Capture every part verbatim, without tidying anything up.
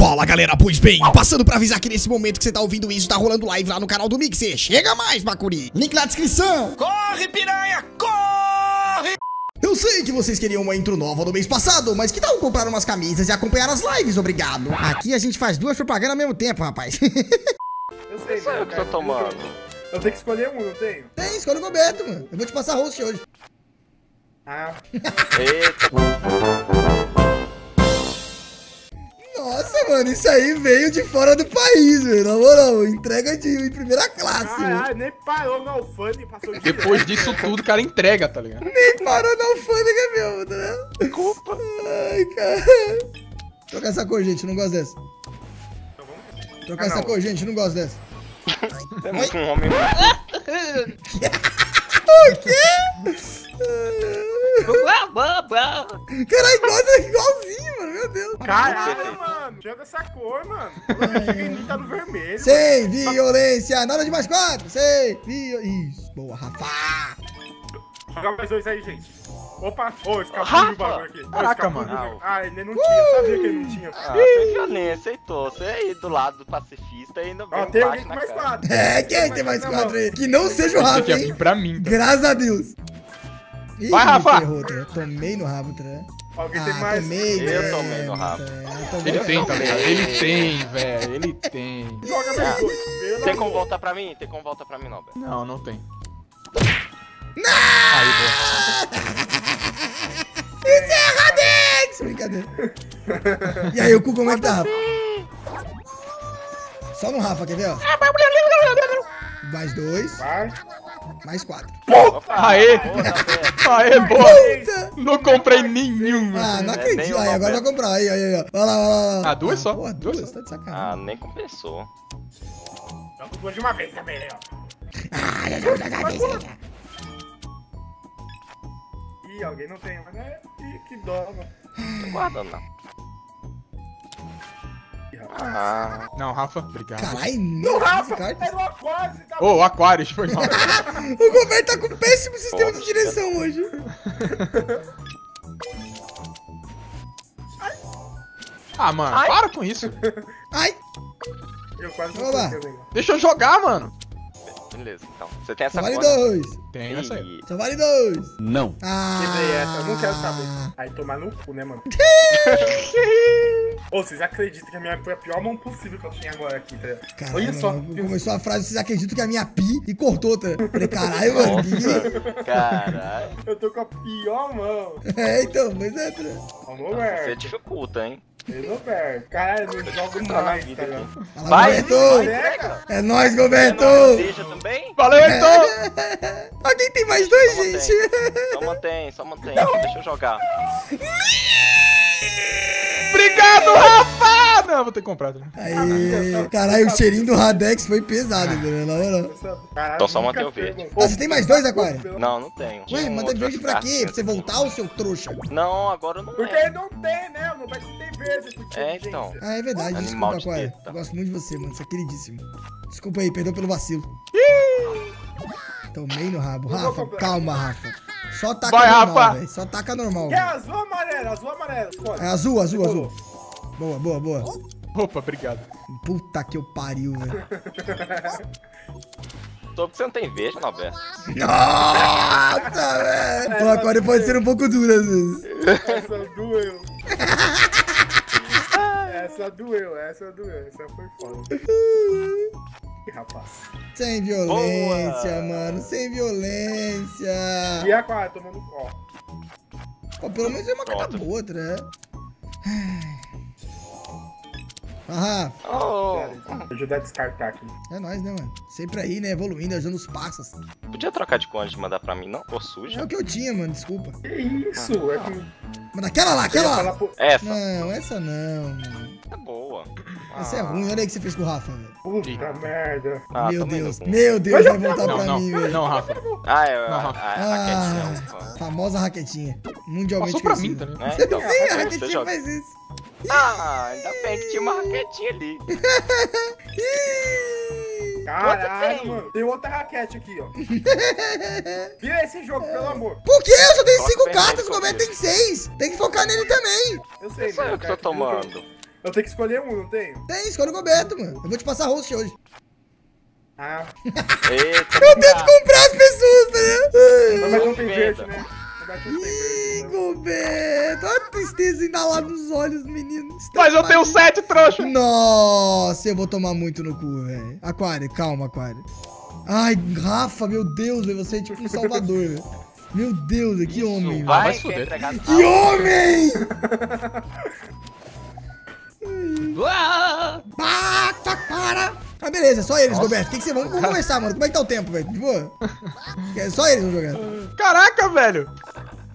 Fala galera, pois bem, passando pra avisar que nesse momento que você tá ouvindo isso, tá rolando live lá no canal do Mixer. Chega mais, Bacuri! Link na descrição! Corre, piranha! Corre! Eu sei que vocês queriam uma intro nova no mês passado, mas que tal comprar umas camisas e acompanhar as lives, obrigado? Aqui a gente faz duas propagandas ao mesmo tempo, rapaz. Eu sei, eu cara, que tô tomando. Eu tenho que escolher um, eu tenho? Tem, escolhe o Roberto, mano. Eu vou te passar host hoje. Ah. Eita. Nossa, mano, isso aí veio de fora do país, velho. Na moral, entrega de em primeira classe. Ah, nem parou na alfândega e passou de Depois disso tudo, o cara entrega, tá ligado? Nem parou na alfândega mesmo, tá ligado? Desculpa. Ai, cara. Troca essa cor, gente, não gosto dessa. Troca ah, essa cor, gente, não gosto dessa. Temos um homem. O quê? Caralho, igualzinho, mano, meu Deus. Caralho, mano, joga essa cor, mano. Chega em mim, tá no vermelho. Sem mano. Violência, nada de mais quatro. Sem violência. Isso, boa, Rafa. Joga mais dois aí, gente. Opa, ô, oh, escapou o bagulho aqui. Oh, caraca, mano. Ah, o... ah, ele não tinha, uh, sabia que ele não tinha. Ah, sem violência, Heitor. Você aí do lado do pacifista ainda vem. Ó, tem alguém com mais quatro. É, quem tem mais quatro aí? Que não seja o Rafa, hein? Pra mim. Graças a Deus. Ih, vai, Rafa! Eu tomei no rabo, tá? Alguém ah, tem mais? Tomei, eu véio, tomei no rabo. Tá? Ele tem, tá ligado? Ele tem, velho. Ele tem. Joga mais dois. Tem como voltar pra mim? Tem como voltar pra mim, não, velho. Não, não tem. Não! Encerra, Dex! Brincadeira. E aí, o cu, como é que tá, Rafa? Só no Rafa, quer ver, ó? Mais dois. Vai. Mais quatro. Puta! Aê! Aê, boa! Puta. Não comprei nenhum. Ah, não acredito. É, aí, agora vai comprar. Aí, aí, aí. Vai lá, vai lá. Ah, duas só? Porra, duas? duas? Tá de sacanagem. Ah, nem compensou. Já comprou de uma vez também, né? Ah, já comprou de uma vez. Ih, alguém não tem. Mas é... Ih, que dó, mano. Não guarda, não. Ah. Não, Rafa, obrigado. Caralho, não, Rafa, era o Aquarius. Ô, oh, o Aquarius, foi mal. O governo tá com um péssimo sistema Poxa. de direção hoje. Ai. Ah, mano, Ai. para com isso. Ai. Eu quase não consegui. Deixa eu jogar, mano. Beleza, então. Você tem essa conta? Só vale dois. Tem essa aí. Só vale dois. Não. Ah. Quebrei essa, eu não quero saber. Aí tomar no cu, né, mano? Ô, oh, vocês acreditam que a minha foi a pior mão possível que eu tinha agora aqui, tá? Caralho, olha só. Mano, começou a frase, vocês acreditam que a minha pi e cortou, tá? Eu falei, caralho, mano. Caralho. Eu tô com a pior mão. É, então, mas é. Alô, velho. Você dificulta, hein? Roberto, cara, eu jogo mais, tá ligado? Vai, Heitor! É nóis, Roberto! Valeu, Heitor! Alguém tem mais dois, só gente? Mantém. Só mantém, só mantém. Não. Deixa eu jogar. Obrigado, Rafa! Não, vou ter que comprar também. Aí, caralho, o cheirinho do Radex foi pesado, velho. Então só mantém o verde. Ah, você tem mais dois, Aquário? Não, não tenho. Ué, um manda verde pra quê? Pra você voltar, o seu trouxa? Não, agora eu não. Porque é. não tem, né? Não vai ter verde. É, então. Ah, é verdade. Animal desculpa, de Aquário. Eu gosto muito de você, mano. Você é queridíssimo. Desculpa aí, perdão pelo vacilo. Tomei no rabo. Rafa, calma, Rafa. Só taca Vai, normal, velho. Só taca normal. Que é azul ou amarelo? Azul ou amarelo? É azul, azul, Segurou. azul. Boa, boa, boa. Opa, obrigado. Puta que eu pariu, velho. Só porque você não tem verde, não, velho. Nossa, velho. O aquário pode ser um pouco duro, às vezes. Essa doeu. Essa doeu, essa doeu. Essa foi foda. Rapaz. Sem violência, Boa. mano. Sem violência. E a quarta, tomando ó. Pô, pelo menos é uma carta boa, né? Aham. Oh. Ajudar a descartar aqui. É nóis, né, mano? Sempre aí, né? Evoluindo, ajudando os passos. Podia trocar de cônjuge e mandar pra mim, não? Ou suja? É o que eu tinha, mano. Desculpa. Que isso? Ah, é que... Manda aquela lá, aquela lá. Por... Essa. Não, essa não, mano. É boa. Essa ah. é ruim, olha aí que você fez com o Rafa, velho. Puta merda. Ah, meu Deus, meu Deus, vai voltar não, pra não, mim, velho. Não, Rafa. Ah, é, não, Rafa. Ah, é a raquetinha. Ah, famosa raquetinha. Mundialmente Passou pra mim também. Tá, né? Você é, então, sim, a raquetinha faz isso. Ah, ainda bem que tinha uma raquetinha ali. Caralho, mano. Tem outra raquete aqui, ó. Vira esse jogo, pelo amor. Por que? Eu só tenho cinco cartas, o Roberto tem seis. Tem que focar nele também. Eu sei, mano. Só eu que tô tomando. Eu tenho que escolher um, não tenho? Tem, escolhe o Goberto, mano. Eu vou te passar host hoje. Ah. Eita, eu tento comprar as pessoas, tá ligado? Mas não tem verde, né? Ih, Goberto. Olha a tristeza inalar nos olhos, menino. Mas eu tenho sete, trouxa. Nossa, eu vou tomar muito no cu, velho. Aquário, calma, Aquário. Ai, Rafa, meu Deus, você é tipo um salvador, velho. Meu Deus, que homem, velho. Que homem! Bata, cara! Ah, beleza, só eles, Roberto. Tem que ser. Vamos conversar, mano. Como é que tá o tempo, velho? De boa? É só eles vão jogar. Caraca, velho!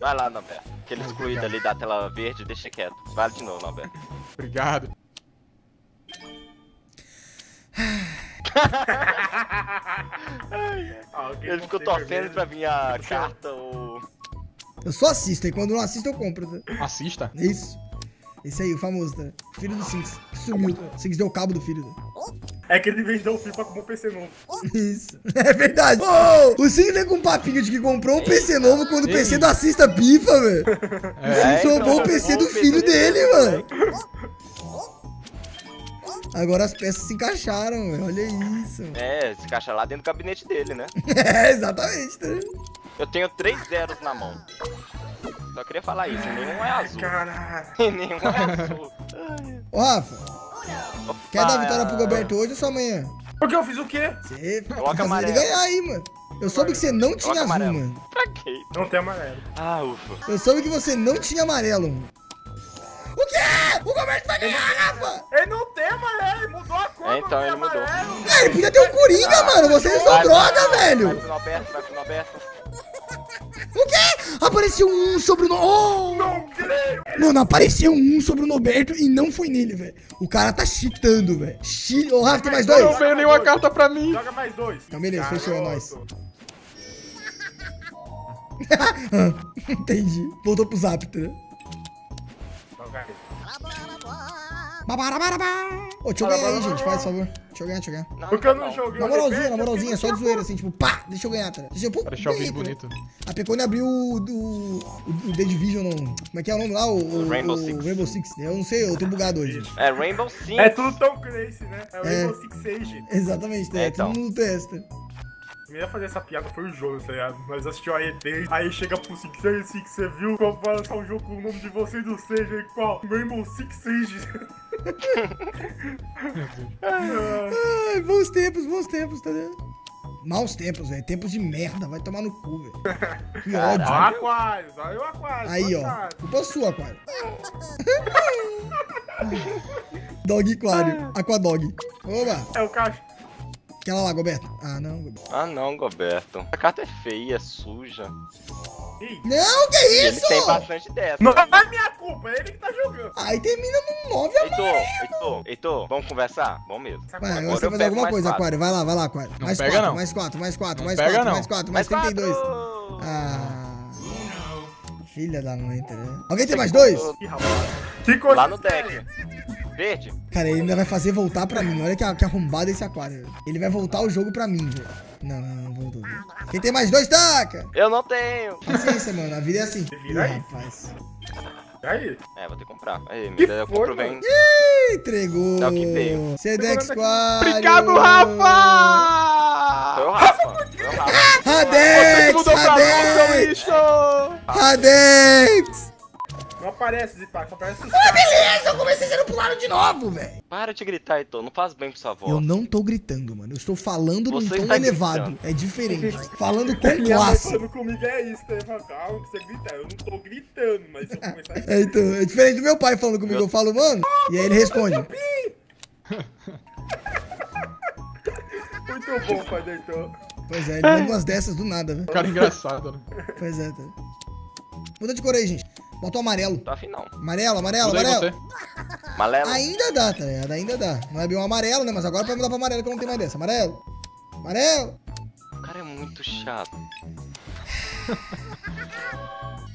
Vai lá, Norberto. Aquele excluído ali da tela verde, deixa quieto. Vai de novo, Norberto. Obrigado. Ele ficou torcendo pra vir a carta ou. Eu só assisto, e quando não assisto, eu compro. Tá? Assista? Isso. Esse aí, o famoso, tá? Filho do Sinks. Sumiu, tá? Sinks deu o cabo do filho, tá? É que ele em vez de dar o filho pra comprar um P C novo. Isso. É verdade. Oh, o Sinks veio com um papinho de que comprou um P C novo quando o P C do assista bifa, velho. É, o Sinks roubou então, o P C do filho dele, dele mano. Agora as peças se encaixaram, velho. Olha isso. Mano. É, se encaixa lá dentro do gabinete dele, né? É, exatamente. Tá? Eu tenho três zeros na mão. Só queria falar isso, nenhum é azul. Caralho. Nenhum é azul. Ô, Rafa, Opa, quer dar vitória pro Goberto hoje ou só amanhã? Porque eu fiz o quê? Você coloca amarelo. Ele ganhar aí, mano. Eu soube que você não tinha azul, mano. Pra quê? Não tem amarelo. Ah, ufa. Eu soube que você não tinha amarelo, mano. O quê? O Goberto vai ganhar, Rafa! Ele não tem amarelo, ele mudou a cor. É, então ele mudou. É, ele podia ter um Coringa, mano. Vocês são droga, velho. Vai pro Norberto, vai pro Norberto. O quê? Apareceu um sobre o no... Oh! Não creio! Mano, apareceu um sobre o Norberto e não foi nele, velho. O cara tá cheatando, velho. Cheat... Ô, Rafa, tem mais dois? Não veio nenhuma carta pra mim. Joga mais dois. Então, beleza, fechou, é nóis. Entendi. Voltou pro zap, né? Ô, deixa eu ganhar aí, gente, faz favor. Deixa eu ganhar, deixa eu ganhar. Porque eu não joguei. Na moralzinha, na moralzinha, só de zoeira assim, tipo, pá, deixa eu ganhar, cara. Deixa eu pôr. Deixa eu ver bonito. A Pecônia abriu o The Division, como é que é o nome lá? O Rainbow Six. Rainbow Six. Eu não sei, eu tô bugado hoje. É Rainbow Six. É tudo tão crazy, né? É Rainbow Six Siege. Exatamente, é todo mundo testa. Quem ia fazer essa piada foi o jogo, tá ligado? Nós assistiu a E três, aí chega pro Six Six, você viu? Qual vai lançar um jogo com o nome de vocês do Siege aí? Qual? Rainbow Six Siege. Ai, bons tempos, bons tempos, tá ligado? Maus tempos, velho. Tempos de merda, vai tomar no cu, velho. Que ódio. Olha o Aquário, olha o Aquário. Aí, ó. Culpa sua, Aquário. Dog Aquário. Aquadog. Oba. É o caixa. Aquela lá, Goberto. Ah, não, Goberto. Ah, não, Goberto. A carta é feia, é suja. Ih. Não, que isso? Ele tem bastante dessa. Não é minha culpa, é ele que tá jogando. Aí termina no nove a Heitor, Heitor, Heitor, vamos conversar? Bom mesmo. Vai, agora você vai fazer alguma coisa, quatro. Aquário. Vai lá, vai lá, Aquário. Não mais pega, quatro, não. Mais quatro, mais quatro, mais quatro, mais quatro, mais trinta e dois. Ah. Filha da mãe, tá vendo? Alguém tem mais dois? Que coisa. Lá no deck. Verde. Cara, ele ainda vai fazer voltar pra mim. Olha que, que arrombado esse Aquário. Ele vai voltar o jogo pra mim, velho. Não, não, não, voltou. Véio. Quem tem mais dois, taca! Eu não tenho. Paciência, mano. A vida é assim. Vira aí. Rapaz. Vira aí. É, vou ter que comprar. Aí, que eu foi, compro bem. Ih, entregou. Tá o que veio. Cedex Aquário. Obrigado, Rafa! Foi o Rafa. Foi o Rafa. Radex, Radex. Radex. Não aparece, Zipac, só aparece os caras. Ah, beleza, eu comecei sendo pro lado de novo, velho. Para de gritar, Heitor, não faz bem pro sua voz. Eu não tô gritando, mano, eu estou falando num tom elevado, gritando. É diferente. Falando com minha classe. Falando comigo é isso, tá? Calma que você grita, eu não tô gritando, mas se eu começar a gritar... É, então, é diferente do meu pai falando comigo, eu falo, mano, e aí ele responde. Muito bom, pai do Heitor. Pois é, ele manda umas dessas do nada, velho. Cara engraçado, né? Pois é, tá. Muda de cor aí, gente. Bota o amarelo. Tá afinal. Amarelo, amarelo, Usei amarelo. Amarelo. Ainda dá, tá ligado? Ainda dá. Não é bem um amarelo, né? Mas agora vai mudar pra amarelo que eu não tenho mais dessa. Amarelo. Amarelo. O cara é muito chato.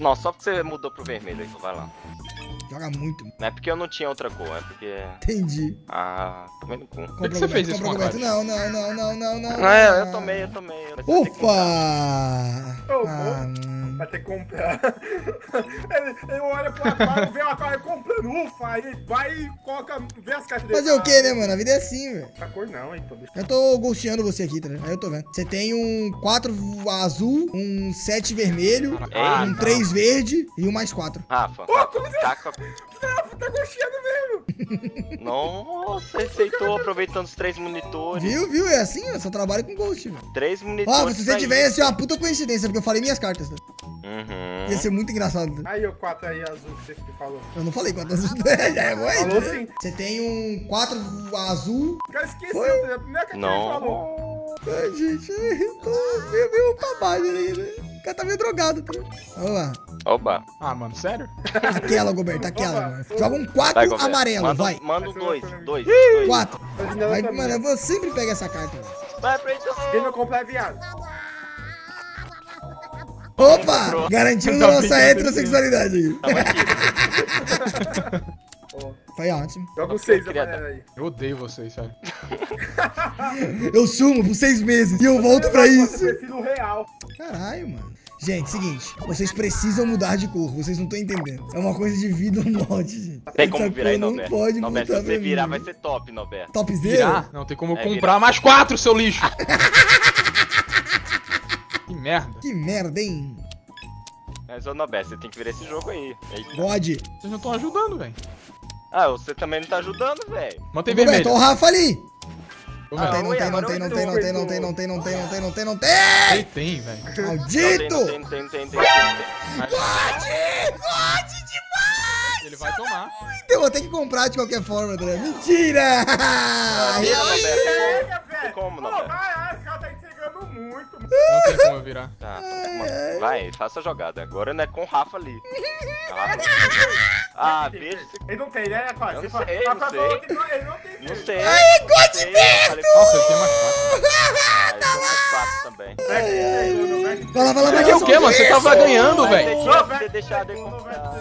Não, só porque você mudou pro vermelho aí, então vai lá. Joga muito. Não é porque eu não tinha outra cor, é porque... Entendi. Ah, tomei no cu. Por que você fez isso com a cara? Não, não, não, não, não, não. É, eu tomei, eu tomei. Eu Ufa! Oh, ah, vai ter que comprar. Ele olha pro aquário, vê o aquário comprando, ufa, aí vai e coloca, vê as caixas dele. Fazer o que, né, mano? A vida é assim, velho. Essa cor não, hein, tô Eu tô ghosteando você aqui, tá ligado? Aí eu tô vendo. Você tem um quatro azul, um sete vermelho, ah, um três verde e um mais quatro. Rafa, oh, Rafa, como você... tá com a... Rafa, tá ghosteando mesmo. Nossa, aceitou aproveitando os três monitores. Viu, viu? É assim, eu só trabalho com ghost, velho. Três monitores. Ó, se você tiver, ia ser uma puta coincidência, porque eu falei minhas cartas, né? Uhum. Ia ser muito engraçado. Aí o quatro aí azul que você falou. Eu não falei quatro azul. É, vai. Falou sim. Você tem um quatro azul. O cara esqueceu, a primeira que ele falou. Ai, gente, eu tô meio, meio pra baixo ali, né? O cara tá meio drogado. Vamos lá. Oba. Ah, mano, sério? Aquela, Goberto, aquela, mano. Joga um quatro vai, amarelo, manda, vai. Manda um dois, dois. quatro. Vai, mano, eu vou sempre pegar essa carta. Vai pra gente. Quem não comprar é viado. Opa! Garantimos a nossa heterossexualidade. Foi ótimo. Joga o seis aí. Eu odeio vocês, sério. Eu sumo por seis meses e eu volto pra isso. Real. Caralho, mano. Gente, seguinte, vocês precisam mudar de cor, vocês não estão entendendo. É uma coisa de vida ou morte, gente. Tem como virar aí, Norberto. Não pode mudar. Se você virar, vai ser top, Norberto. Top zero? Virar? Não, tem como é, comprar virar. Mais quatro, seu lixo. Que merda. Que merda, hein? Mas, ô, Norberto, você tem que virar esse jogo aí. Eita. Pode. Vocês não estão ajudando, velho. Ah, você também não tá ajudando, velho. Mantém vermelho. Então o Rafa ali. Não tem, não tem, não tem, não tem, não tem, não tem, não tem, não tem, não tem, não tem, não tem! Tem, velho. Maldito! Tem, tem, tem, tem, tem. Pode! Pode demais! Ele vai tomar. Eu vou ter que comprar de qualquer forma, André. Mentira! Tem como, não, velho? Ai, o cara tá entregando muito. Não tem como eu virar. Tá, vai, faça a jogada. Agora não é com o Rafa ali. Ah, veja. Ele não tem, né, Aquário? Não sei, não sei. Não sei. Ai, gol de dentro! Nossa, ele tem mais quatro. Tá lá! Também. Vai lá, vai lá, vai lá. O que, mano? Você tava ganhando, velho. Só pra você deixar de comprar.